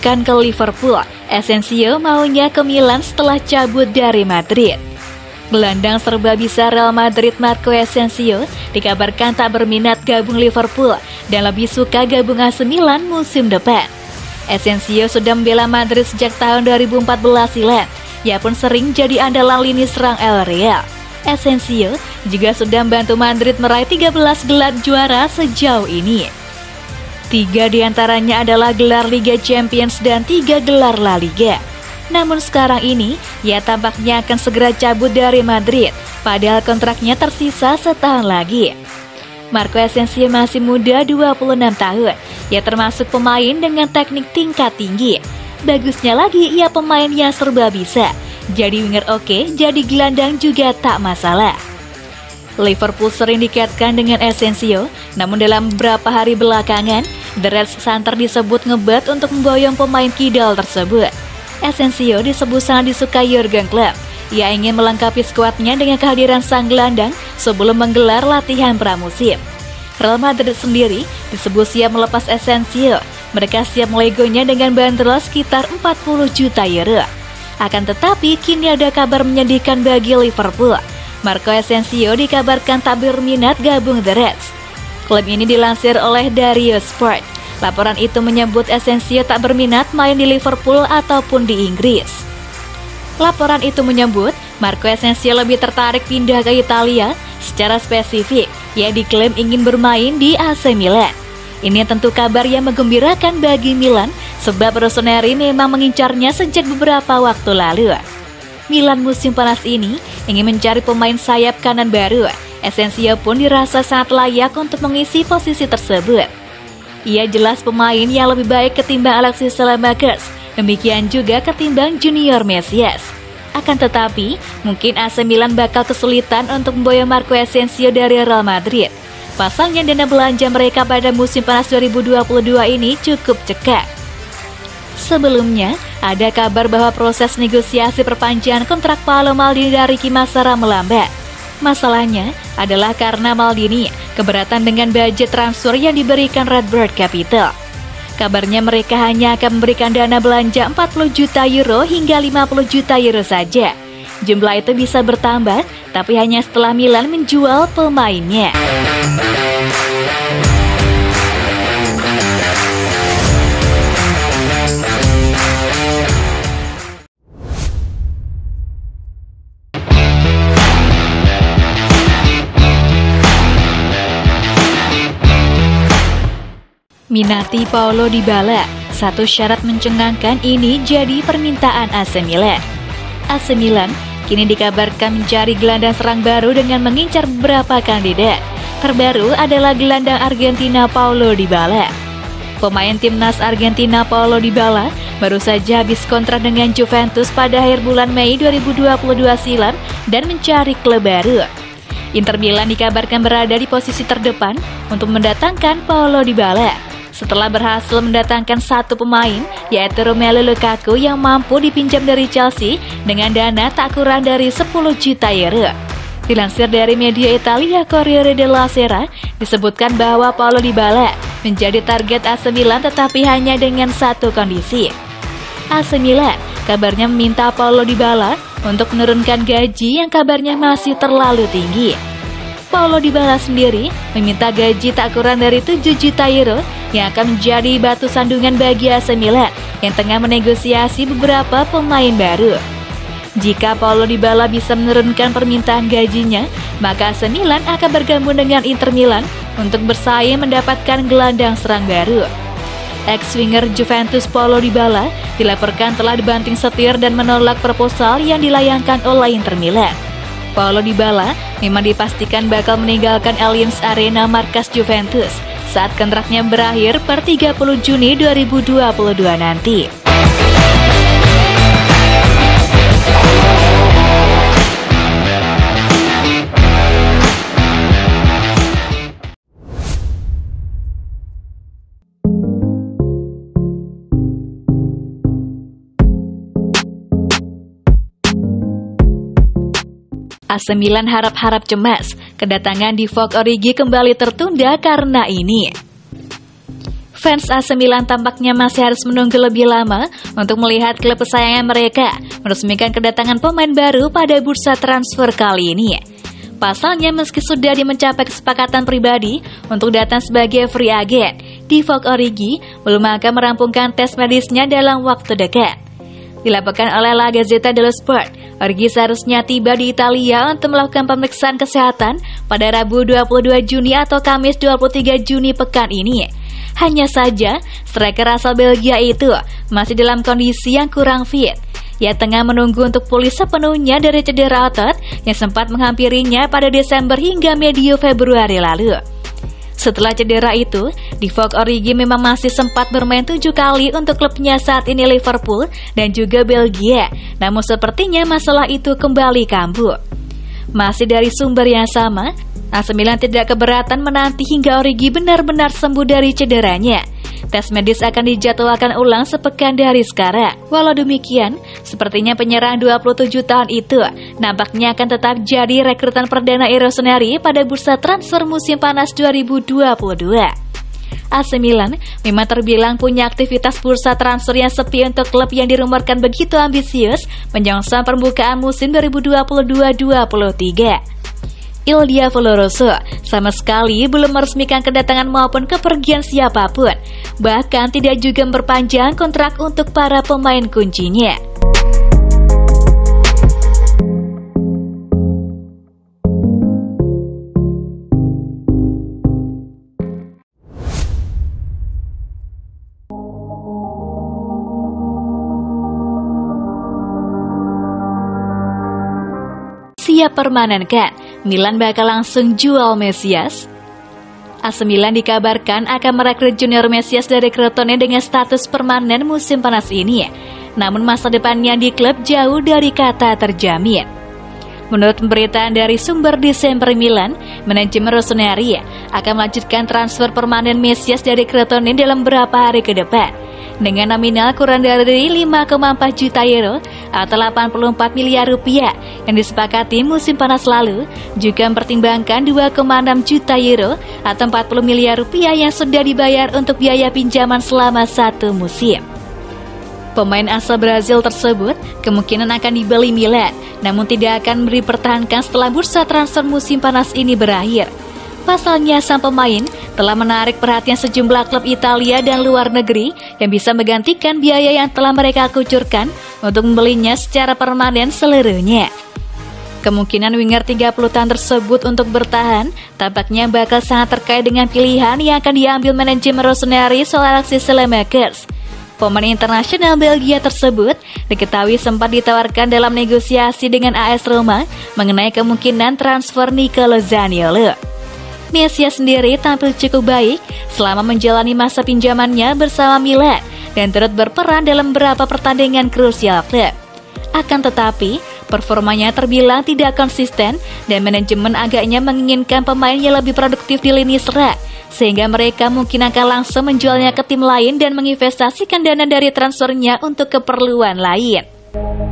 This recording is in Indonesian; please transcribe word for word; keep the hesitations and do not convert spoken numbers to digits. akan ke Liverpool. Asensio maunya ke Milan setelah cabut dari Madrid. Gelandang serba bisa Real Madrid Marco Asensio dikabarkan tak berminat gabung Liverpool dan lebih suka gabung A S Milan musim depan. Asensio sudah membela Madrid sejak tahun dua ribu empat belas silam. Ia pun sering jadi andalan lini serang El Real. Asensio juga sudah membantu Madrid meraih tiga belas gelar juara sejauh ini. Tiga diantaranya adalah gelar Liga Champions dan tiga gelar La Liga. Namun sekarang ini, ia tampaknya akan segera cabut dari Madrid, padahal kontraknya tersisa setahun lagi. Marco Asensio masih muda dua puluh enam tahun, ia termasuk pemain dengan teknik tingkat tinggi. Bagusnya lagi, ia pemain yang serba bisa. Jadi winger oke, jadi gelandang juga tak masalah. Liverpool sering dikaitkan dengan Asensio, namun dalam beberapa hari belakangan, The Reds santer disebut ngebat untuk memboyong pemain kidal tersebut. Asensio disebut sangat disukai Jurgen Klopp. Ia ingin melengkapi skuadnya dengan kehadiran sang gelandang sebelum menggelar latihan pramusim. Real Madrid sendiri disebut siap melepas Asensio. Mereka siap melegonya dengan bandrol sekitar empat puluh juta euro. Akan tetapi, kini ada kabar menyedihkan bagi Liverpool. Marco Asensio dikabarkan tak berminat gabung The Reds. Klub ini dilansir oleh Divock Sport. Laporan itu menyebut Asensio tak berminat main di Liverpool ataupun di Inggris. Laporan itu menyebut Marco Asensio lebih tertarik pindah ke Italia. Secara spesifik, ia diklaim ingin bermain di A C Milan. Ini tentu kabar yang menggembirakan bagi Milan, sebab Rossoneri memang mengincarnya sejak beberapa waktu lalu. Milan musim panas ini ingin mencari pemain sayap kanan baru. Asensio pun dirasa sangat layak untuk mengisi posisi tersebut. Ia jelas pemain yang lebih baik ketimbang Alexis Saelemaekers, demikian juga ketimbang Junior Messias. Akan tetapi, mungkin A C Milan bakal kesulitan untuk memboyong Marco Asensio dari Real Madrid. Pasalnya dana belanja mereka pada musim panas dua ribu dua puluh dua ini cukup cekak. Sebelumnya, ada kabar bahwa proses negosiasi perpanjangan kontrak Paulo Maldini dari Kimasara melambat. Masalahnya adalah karena Maldini keberatan dengan budget transfer yang diberikan Redbird Capital. Kabarnya mereka hanya akan memberikan dana belanja empat puluh juta euro hingga lima puluh juta euro saja. Jumlah itu bisa bertambah, tapi hanya setelah Milan menjual pemainnya. Minati Paulo Dybala, satu syarat mencengangkan ini jadi permintaan A C Milan. A C Milan kini dikabarkan mencari gelandang serang baru dengan mengincar beberapa kandidat. Terbaru adalah gelandang Argentina Paulo Dybala. Pemain timnas Argentina Paulo Dybala baru saja habis kontrak dengan Juventus pada akhir bulan Mei dua ribu dua puluh dua silam dan mencari klub baru. Inter Milan dikabarkan berada di posisi terdepan untuk mendatangkan Paulo Dybala. Setelah berhasil mendatangkan satu pemain, yaitu Romelu Lukaku yang mampu dipinjam dari Chelsea dengan dana tak kurang dari sepuluh juta euro. Dilansir dari media Italia Corriere della Sera, disebutkan bahwa Paulo Dybala menjadi target A C Milan tetapi hanya dengan satu kondisi. A C Milan kabarnya meminta Paulo Dybala untuk menurunkan gaji yang kabarnya masih terlalu tinggi. Paulo Dybala sendiri meminta gaji tak kurang dari tujuh juta euro yang akan menjadi batu sandungan bagi A C Milan yang tengah menegosiasi beberapa pemain baru. Jika Paulo Dybala bisa menurunkan permintaan gajinya, maka A C Milan akan bergabung dengan Inter Milan untuk bersaing mendapatkan gelandang serang baru. Ex-winger Juventus Paulo Dybala dilaporkan telah dibanting setir dan menolak proposal yang dilayangkan oleh Inter Milan. Paulo Dybala memang dipastikan bakal meninggalkan Allianz Arena markas Juventus saat kontraknya berakhir per tiga puluh Juni dua ribu dua puluh dua nanti. A C Milan harap-harap cemas, kedatangan Divock Origi kembali tertunda karena ini. fans A C Milan tampaknya masih harus menunggu lebih lama untuk melihat klub kesayangan mereka meresmikan kedatangan pemain baru pada bursa transfer kali ini. Pasalnya, meski sudah mencapai kesepakatan pribadi untuk datang sebagai free agent, Divock Origi belum akan merampungkan tes medisnya dalam waktu dekat. Dilaporkan oleh La Gazzetta dello Sport, Origi seharusnya tiba di Italia untuk melakukan pemeriksaan kesehatan pada Rabu dua puluh dua Juni atau Kamis dua puluh tiga Juni pekan ini. Hanya saja, striker asal Belgia itu masih dalam kondisi yang kurang fit. Ia tengah menunggu untuk pulih sepenuhnya dari cedera otot yang sempat menghampirinya pada Desember hingga medio Februari lalu. Setelah cedera itu, Divock Origi memang masih sempat bermain tujuh kali untuk klubnya saat ini Liverpool dan juga Belgia, namun sepertinya masalah itu kembali kambuh. Masih dari sumber yang sama, A C Milan tidak keberatan menanti hingga Origi benar-benar sembuh dari cederanya. Tes medis akan dijadwalkan ulang sepekan dari sekarang. Walau demikian, sepertinya penyerang dua puluh tujuh tahun itu nampaknya akan tetap jadi rekrutan perdana Rossoneri pada bursa transfer musim panas dua ribu dua puluh dua. A C Milan memang terbilang punya aktivitas bursa transfer yang sepi untuk klub yang dirumorkan begitu ambisius menyongsong permukaan musim dua ribu dua puluh dua dua ribu dua puluh tiga. Il Diavolo Rosso sama sekali belum meresmikan kedatangan maupun kepergian siapapun, bahkan tidak juga memperpanjang kontrak untuk para pemain kuncinya. Siap permanenkah? Milan bakal langsung jual Messias? A C Milan dikabarkan akan merekrut Junior Messias dari Crotone dengan status permanen musim panas ini. Namun masa depannya di klub jauh dari kata terjamin. Menurut pemberitaan dari sumber di Sempre Milan, manajemen Rossoneri akan melanjutkan transfer permanen Messias dari Crotone dalam beberapa hari ke depan dengan nominal kurang dari lima koma empat juta euro atau delapan puluh empat miliar rupiah yang disepakati musim panas lalu, juga mempertimbangkan dua koma enam juta euro atau empat puluh miliar rupiah yang sudah dibayar untuk biaya pinjaman selama satu musim. Pemain asal Brazil tersebut kemungkinan akan dibeli Milan, namun tidak akan dipertahankan setelah bursa transfer musim panas ini berakhir. Pasalnya, sang pemain telah menarik perhatian sejumlah klub Italia dan luar negeri yang bisa menggantikan biaya yang telah mereka kucurkan untuk membelinya secara permanen seluruhnya. Kemungkinan winger tiga puluh tahun tersebut untuk bertahan tampaknya bakal sangat terkait dengan pilihan yang akan diambil manajemen Rossoneri soal Alexis Saelemaekers. Pemain internasional Belgia tersebut diketahui sempat ditawarkan dalam negosiasi dengan A S Roma mengenai kemungkinan transfer Nicolo Zaniolo. Messias sendiri tampil cukup baik selama menjalani masa pinjamannya bersama Milan dan turut berperan dalam beberapa pertandingan krusial klub. Akan tetapi, performanya terbilang tidak konsisten dan manajemen agaknya menginginkan pemain yang lebih produktif di lini serang, sehingga mereka mungkin akan langsung menjualnya ke tim lain dan menginvestasikan dana dari transfernya untuk keperluan lain.